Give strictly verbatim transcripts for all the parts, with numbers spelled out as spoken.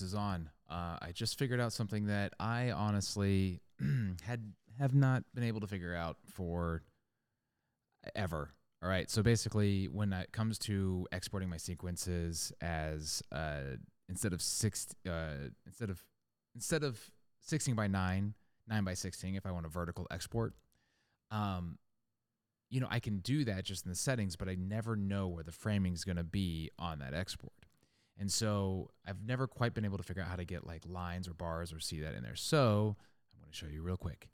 is on. Uh, I just figured out something that I honestly had have not been able to figure out for ever. All right. So basically, when it comes to exporting my sequences as uh, instead of six, uh, instead of instead of sixteen by nine, nine by sixteen, if I want a vertical export, um, you know, I can do that just in the settings, but I never know where the framing is going to be on that export. And so I've never quite been able to figure out how to get like lines or bars or see that in there. So I'm going to show you real quick.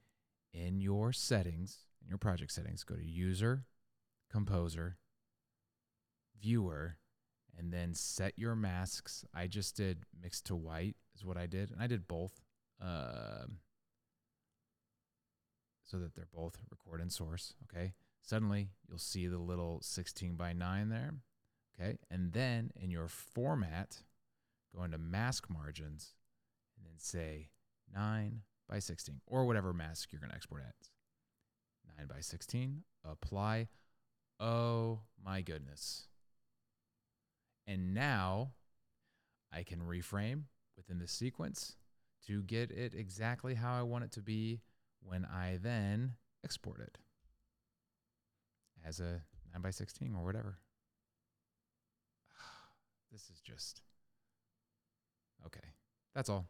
In your settings, in your project settings, go to User, Composer, Viewer, and then set your masks. I just did mixed to white is what I did. And I did both uh, so that they're both record and source. Okay. Suddenly you'll see the little sixteen by nine there. Okay, and then in your format, go into mask margins and then say nine by sixteen or whatever mask you're going to export at. nine by sixteen, apply. Oh my goodness. And now I can reframe within the sequence to get it exactly how I want it to be when I then export it as a nine by sixteen or whatever. This is just, okay, that's all.